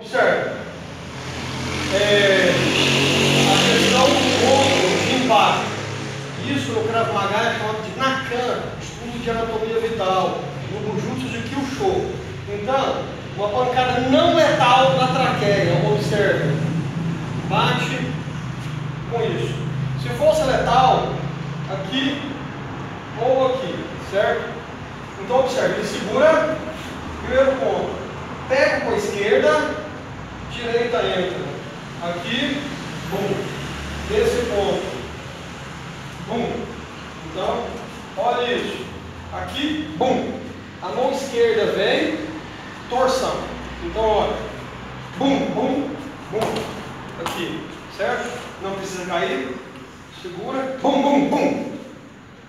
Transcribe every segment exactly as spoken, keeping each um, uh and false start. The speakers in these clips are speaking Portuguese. Observe. É, a questão do ombro de impacto. Isso no Krav Maga é chamado de Nakana, estudo de anatomia vital, no Bujutsu de Kyusho. Então, uma pancada não letal na traqueia, observe. Bate com isso. Se fosse letal, aqui ou aqui, certo? Então, observe, ele segura, primeiro ponto, pega com a esquerda, direita entra. Aqui, bum, desse ponto. Bum. Então, olha isso. Aqui, bum. A mão esquerda vem, torção. Então, olha. Bum, bum, bum. Aqui, certo? Não precisa cair. Segura. Bum, bum, bum.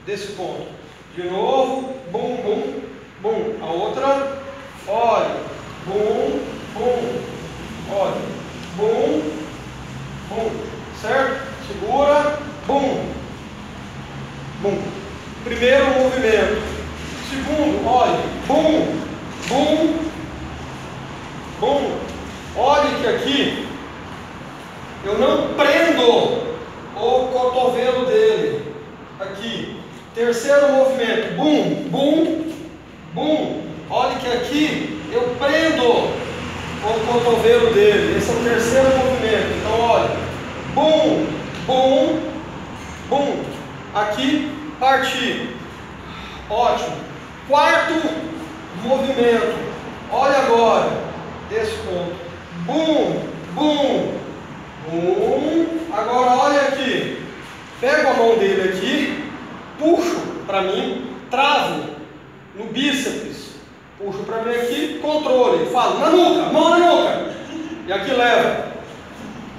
Desse ponto. De novo. Bum, bum, bum. A outra. Olha. Bum, bum. Olha. Bum, bum. Certo? Segura. Bum. Bum. Primeiro movimento. Segundo, olhe. Bum, bum, bum. Olhe que aqui eu não prendo o cotovelo dele. Aqui. Terceiro movimento. Bum, bum, bum. Olhe que aqui eu prendo o cotovelo dele. Esse é o terceiro movimento. Então, olhe. Bum, bum, bum. Aqui, partir. Ótimo. Quarto movimento. Olha agora. Desse ponto. Bum, bum, bum. Agora olha aqui. Pego a mão dele aqui, puxo para mim, travo no bíceps. Puxo para mim aqui, controle. Falo na nuca, mão na nuca. E aqui leva.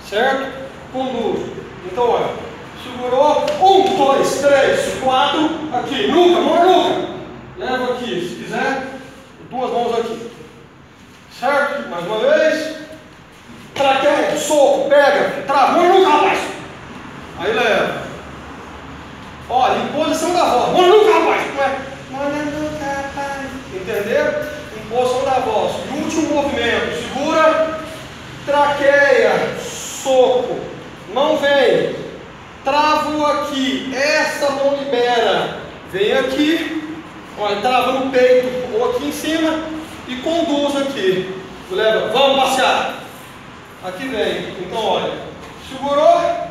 Certo? Conduzo. Então, olha. Segurou, um, dois, três, quatro, aqui, nuca, mão na nuca, leva aqui, se quiser, duas mãos aqui, certo? Mais uma vez, traqueia, soco, pega, trava, mão na nuca, rapaz, aí leva, olha, em posição da voz, mão na nuca, rapaz, mão na nuca, rapaz, entenderam? Em posição da voz, e último movimento, segura, traqueia, soco, mão vem, travo aqui, essa mão libera, vem aqui, olha, trava no peito ou aqui em cima e conduz aqui, leva, vamos passear, aqui vem, então olha, segurou,